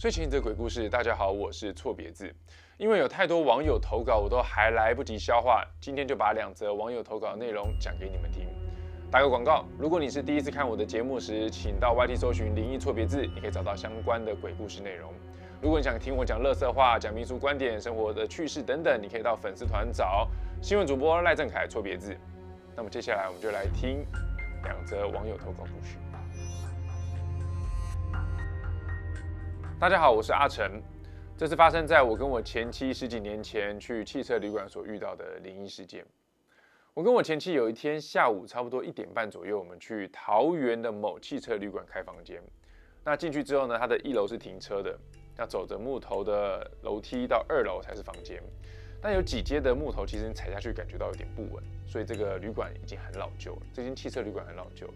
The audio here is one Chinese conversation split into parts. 睡前的鬼故事，大家好，我是错别字。因为有太多网友投稿，我都还来不及消化，今天就把2则网友投稿的内容讲给你们听。打个广告，如果你是第一次看我的节目时，请到 YT 搜寻“灵异错别字”，你可以找到相关的鬼故事内容。如果你想听我讲垃圾话、讲民俗观点、生活的趣事等等，你可以到粉丝团找新闻主播赖正凯错别字。那么接下来我们就来听2则网友投稿故事。 大家好，我是阿成。这是发生在我跟我前妻十几年前去汽车旅馆所遇到的灵异事件。我跟我前妻有一天下午差不多1点半左右，我们去桃园的某汽车旅馆开房间。那进去之后呢，它的1楼是停车的，要走着木头的楼梯到2楼才是房间。但有几阶的木头，其实你踩下去感觉到有点不稳，所以这个旅馆已经很老旧了。这间汽车旅馆很老旧。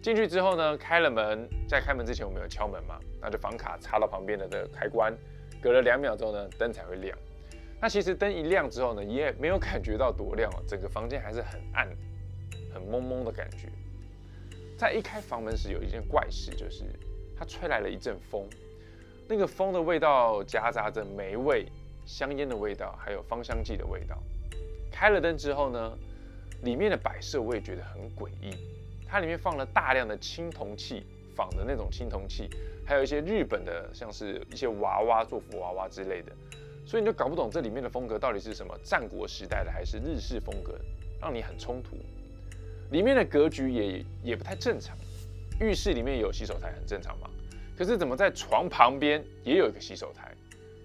进去之后呢，开了门，在开门之前我们有敲门嘛，那就房卡插到旁边的开关，隔了2秒之后呢，灯才会亮。那其实灯一亮之后呢，也没有感觉到多亮哦，整个房间还是很暗、很蒙蒙的感觉。在一开房门时，有一件怪事，就是它吹来了一阵风，那个风的味道夹杂着霉味、香烟的味道，还有芳香剂的味道。开了灯之后呢，里面的摆设我也觉得很诡异。 它里面放了大量的青铜器，仿的那种青铜器，还有一些日本的，像是一些娃娃、做福娃娃之类的，所以你就搞不懂这里面的风格到底是什么，战国时代的还是日式风格，让你很冲突。里面的格局也不太正常，浴室里面有洗手台很正常嘛，可是怎么在床旁边也有一个洗手台，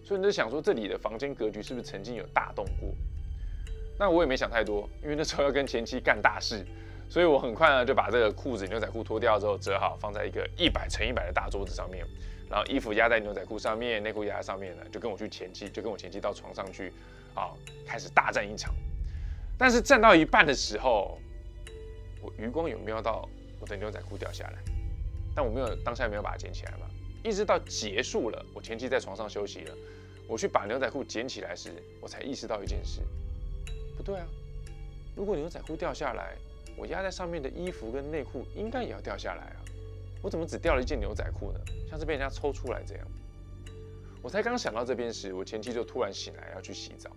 所以你就想说这里的房间格局是不是曾经有大动过？那我也没想太多，因为那时候要跟前妻干大事。 所以我很快呢就把这个裤子、牛仔裤脱掉之后折好，放在一个100乘100的大桌子上面，然后衣服压在牛仔裤上面，内裤压在上面呢，就跟我前妻到床上去，啊，开始大战一场。但是站到一半的时候，我余光有瞄到我的牛仔裤掉下来，但我没有当下没有把它捡起来嘛，一直到结束了，我前妻在床上休息了，我去把牛仔裤捡起来时，我才意识到一件事，不对啊，如果牛仔裤掉下来。 我压在上面的衣服跟内裤应该也要掉下来啊！我怎么只掉了一件牛仔裤呢？像是被人家抽出来这样。我才刚想到这边时，我前妻就突然醒来要去洗澡，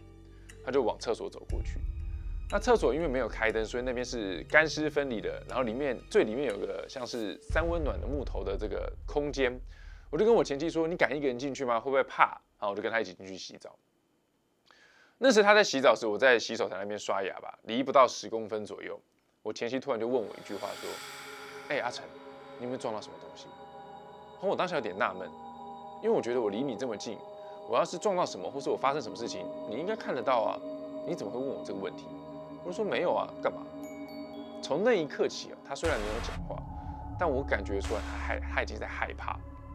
她就往厕所走过去。那厕所因为没有开灯，所以那边是干湿分离的。然后里面有个像是三温暖的木头的这个空间，我就跟我前妻说：“你敢一个人进去吗？会不会怕？”然后我就跟她一起进去洗澡。 那时她在洗澡时，我在洗手台那边刷牙吧，离不到10公分左右。 我前妻突然就问我一句话说：“哎、阿成，你有没有撞到什么东西？”我当时有点纳闷，因为我觉得我离你这么近，我要是撞到什么，或是我发生什么事情，你应该看得到啊，你怎么会问我这个问题？我就说没有啊，干嘛？从那一刻起啊，他虽然没有讲话，但我感觉出来他已经在害怕，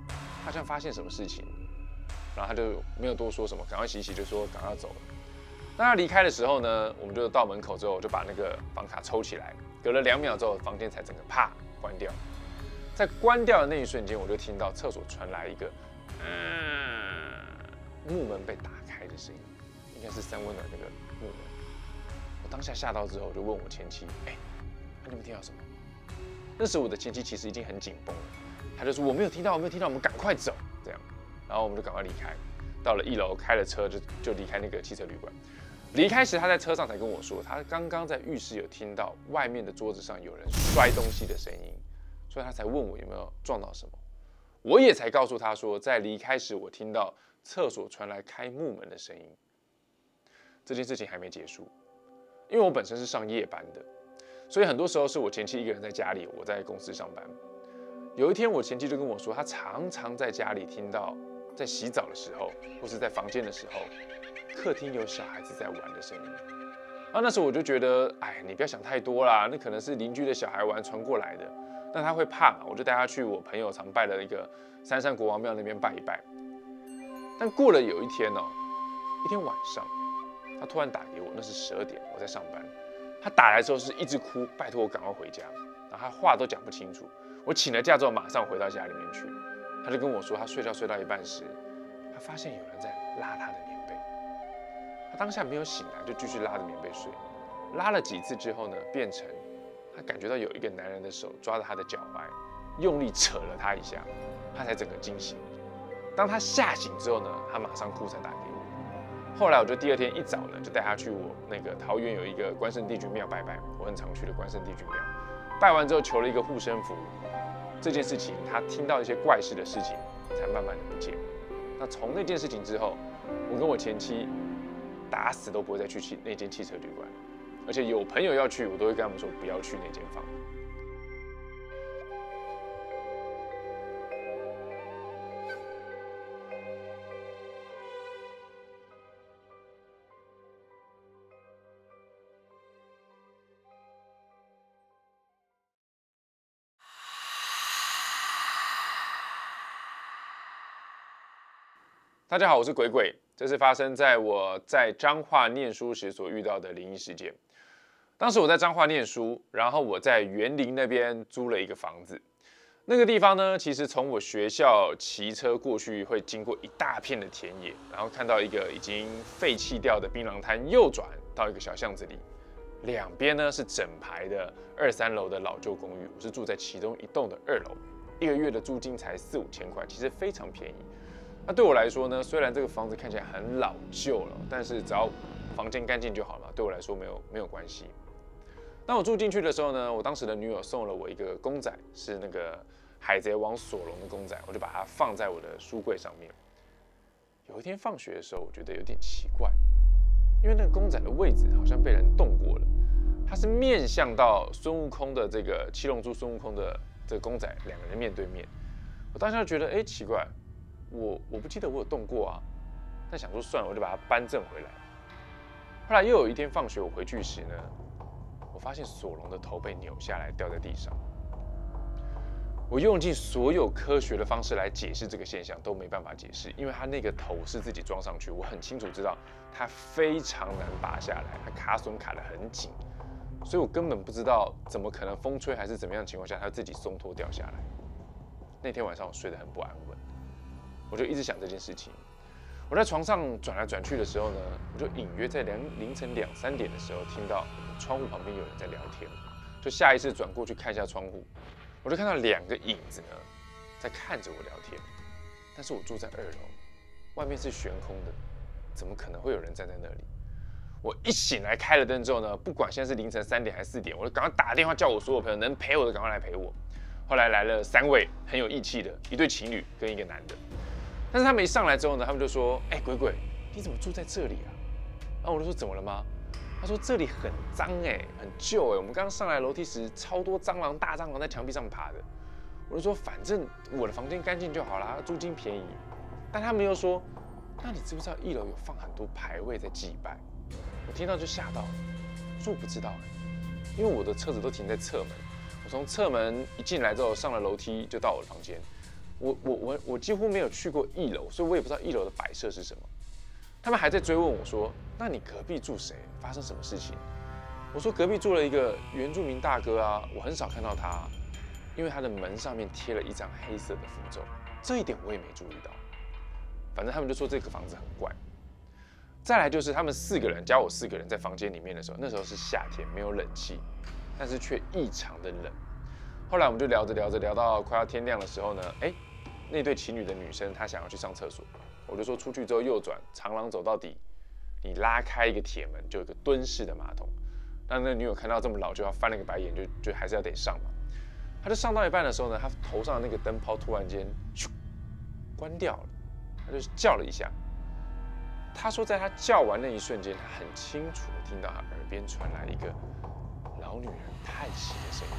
他好像发现什么事情，然后他就没有多说什么，赶快洗洗就说赶快走了。 那他离开的时候呢，我们就到门口之后就把那个房卡抽起来，隔了2秒之后，房间才整个啪关掉。在关掉的那一瞬间，我就听到厕所传来一个木门被打开的声音，应该是三温暖那个木门。我当下吓到之后，我就问我前妻：“哎、你们听到什么？”那时我的前妻其实已经很紧绷了，她就说：“我没有听到，我没有听到，我们赶快走。”这样，然后我们就赶快离开。 到了1楼，开了车就离开那个汽车旅馆。离开时，他在车上才跟我说，他刚刚在浴室有听到外面的桌子上有人摔东西的声音，所以他才问我有没有撞到什么。我也才告诉他说，在离开时我听到厕所传来开木门的声音。这件事情还没结束，因为我本身是上夜班的，所以很多时候是我前妻一个人在家里，我在公司上班。有一天，我前妻就跟我说，她常常在家里听到。 在洗澡的时候，或是在房间的时候，客厅有小孩子在玩的声音。啊，那时候我就觉得，哎，你不要想太多啦，那可能是邻居的小孩玩传过来的。那他会怕嘛？我就带他去我朋友常拜的一个三山国王庙那边拜一拜。但过了有一天哦，一天晚上，他突然打给我，那是12点，我在上班。他打来之后是一直哭，拜托我赶快回家。然后他话都讲不清楚。我请了假之后，马上回到家里面去。 他就跟我说，他睡到一半时，他发现有人在拉他的棉被。他当下没有醒来，就继续拉着棉被睡。拉了几次之后呢，变成他感觉到有一个男人的手抓着他的脚踝，用力扯了他一下，他才整个惊醒。当他吓醒之后呢，他马上哭才打给我。后来我就第二天一早呢，就带他去我那个桃园有一个关圣帝君庙拜拜，我很常去的关圣帝君庙。拜完之后求了一个护身符，这件事情他听到一些怪事的事情，才慢慢的不见。那从那件事情之后，我跟我前妻打死都不会再去那间汽车旅馆，而且有朋友要去，我都会跟他们说不要去那间房。 大家好，我是鬼鬼，这是发生在我在彰化念书时所遇到的灵异事件。当时我在彰化念书，然后我在园林那边租了一个房子。那个地方呢，其实从我学校骑车过去会经过一大片的田野，然后看到一个已经废弃掉的槟榔摊，右转到一个小巷子里，两边呢是整排的2、3楼的老旧公寓。我是住在其中一栋的2楼，一个月的租金才4、5千块，其实非常便宜。 那对我来说呢，虽然这个房子看起来很老旧了，但是只要房间干净就好了，对我来说没有关系。当我住进去的时候呢，我当时的女友送了我一个公仔，是那个海贼王索隆的公仔，我就把它放在我的书柜上面。有一天放学的时候，我觉得有点奇怪，因为那个公仔的位置好像被人动过了，它是面向到孙悟空的这个七龙珠孙悟空的这个公仔，两个人面对面。我当下觉得，哎，奇怪。 我不记得我有动过啊，但想说算了，我就把它扳正回来。后来又有一天放学我回去时呢，我发现索隆的头被扭下来掉在地上。我用尽所有科学的方式来解释这个现象，都没办法解释，因为他那个头是自己装上去，我很清楚知道他非常难拔下来，他卡榫卡得很紧，所以我根本不知道怎么可能风吹还是怎么样的情况下他自己松脱掉下来。那天晚上我睡得很不安稳。 我就一直想这件事情。我在床上转来转去的时候呢，我就隐约在凌晨2、3点的时候听到窗户旁边有人在聊天，就下意识转过去看一下窗户，我就看到两个影子呢在看着我聊天。但是我住在2楼，外面是悬空的，怎么可能会有人站在那里？我一醒来开了灯之后呢，不管现在是凌晨3点还是4点，我就赶快打电话叫我所有朋友能陪我的赶快来陪我。后来来了3位很有义气的，一对情侣跟一个男的。 但是他们一上来之后呢，他们就说：“哎，鬼鬼，你怎么住在这里啊？”然后我就说：“怎么了吗？”他说：“这里很脏哎，很旧哎。我们刚刚上来楼梯时，超多蟑螂、大蟑螂在墙壁上爬的。”我就说：“反正我的房间干净就好啦，租金便宜。”但他们又说：“那你知不知道1楼有放很多牌位在祭拜？”我听到就吓到了，我说：“我不知道哎，因为我的车子都停在侧门。我从侧门一进来之后，上了楼梯就到我的房间。” 我几乎没有去过1楼，所以我也不知道1楼的摆设是什么。他们还在追问我说：“那你隔壁住谁？发生什么事情？”我说：“隔壁住了一个原住民大哥啊，我很少看到他、啊，因为他的门上面贴了一张黑色的符咒，这一点我也没注意到。反正他们就说这个房子很怪。再来就是他们4个人加我4个人在房间里面的时候，那时候是夏天，没有冷气，但是却异常的冷。后来我们就聊到快要天亮的时候呢，哎。” 那对情侣的女生，她想要去上厕所，我就说出去之后右转，长廊走到底，你拉开一个铁门，就有一个蹲式的马桶。那个女友看到这么老，就要翻了个白眼，就还是要得上嘛。她就上到一半的时候呢，她头上的那个灯泡突然间咻关掉了，她就叫了一下。她说，在她叫完那一瞬间，她很清楚的听到她耳边传来一个老女人叹息的声音，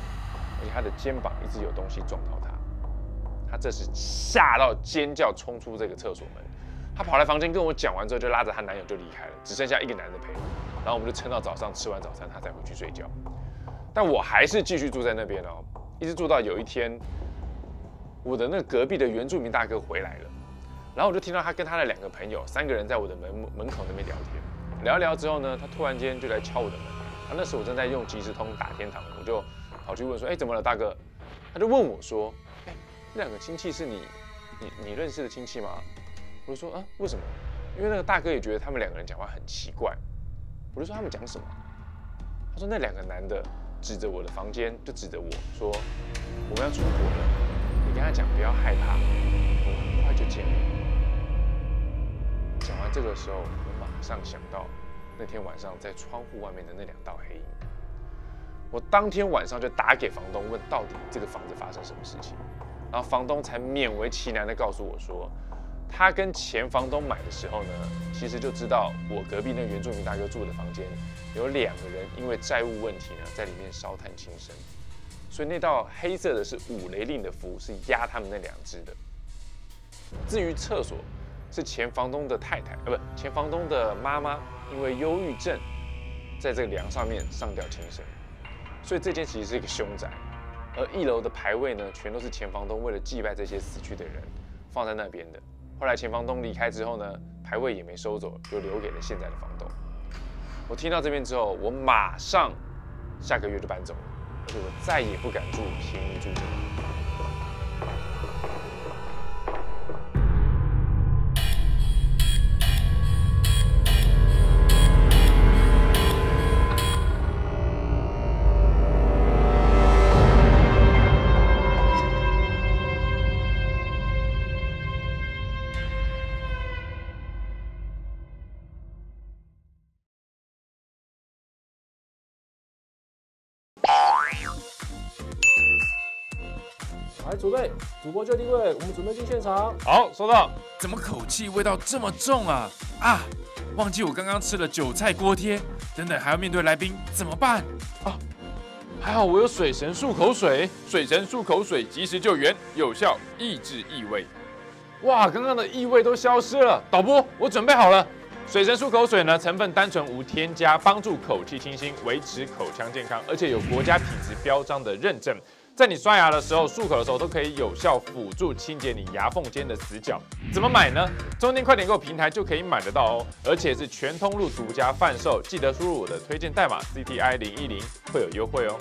而且她的肩膀一直有东西撞到她。 他这时吓到尖叫，冲出这个厕所门。他跑来房间跟我讲完之后，就拉着她男友就离开了，只剩下一个男的陪我。然后我们就撑到早上，吃完早餐他才回去睡觉。但我还是继续住在那边哦，一直住到有一天，我的那个隔壁的原住民大哥回来了，然后我就听到他跟他的2个朋友，3个人在我的门口那边聊天，聊一聊之后呢，他突然间就来敲我的门。他那时我正在用即时通打天堂，我就跑去问说：“哎，怎么了，大哥？”他就问我说：“哎。” 那2个亲戚是你认识的亲戚吗？我就说啊，为什么？因为那个大哥也觉得他们2个人讲话很奇怪。我就说他们讲什么？他说那2个男的指着我的房间，就指着我说我们要出国了，你跟他讲不要害怕，我们很快就见面。这个时候，我马上想到那天晚上在窗户外面的那两道黑影。我当天晚上就打给房东问，到底这个房子发生什么事情，然后房东才勉为其难的告诉我说，他跟前房东买的时候呢，其实就知道我隔壁那原住民大哥住的房间有两个人因为债务问题呢，在里面烧炭轻生，所以那道黑色的是五雷令的符，是压他们那两只的。至于厕所，是前房东的太太，前房东的妈妈，因为忧郁症，在这个梁上面上吊轻生。所以这间其实是一个凶宅，而一楼的牌位呢，全都是前房东为了祭拜这些死去的人放在那边的。后来前房东离开之后呢，牌位也没收走，就留给了现在的房东。我听到这边之后，我马上下个月就搬走了，而且我再也不敢住便宜住这里。来，准备，主播就定位，我们准备进现场。好，收到。怎么口气味道这么重啊？啊，忘记我刚刚吃了韭菜锅贴，等等还要面对来宾，怎么办啊？还好我有水神漱口水，水神漱口水及时救援，有效抑制异味。哇，刚刚的异味都消失了。导播，我准备好了。水神漱口水呢，成分单纯无添加，帮助口气清新，维持口腔健康，而且有国家品质标章的认证。 在你刷牙的时候、漱口的时候，都可以有效辅助清洁你牙缝间的死角。怎么买呢？中天快点购平台就可以买得到哦，而且是全通路独家贩售。记得输入我的推荐代码 CTI 010会有优惠哦。